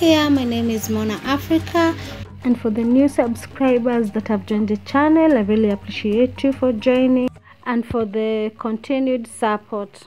care. My name is Mona Africa, and for the new subscribers that have joined the channel, I really appreciate you for joining and for the continued support.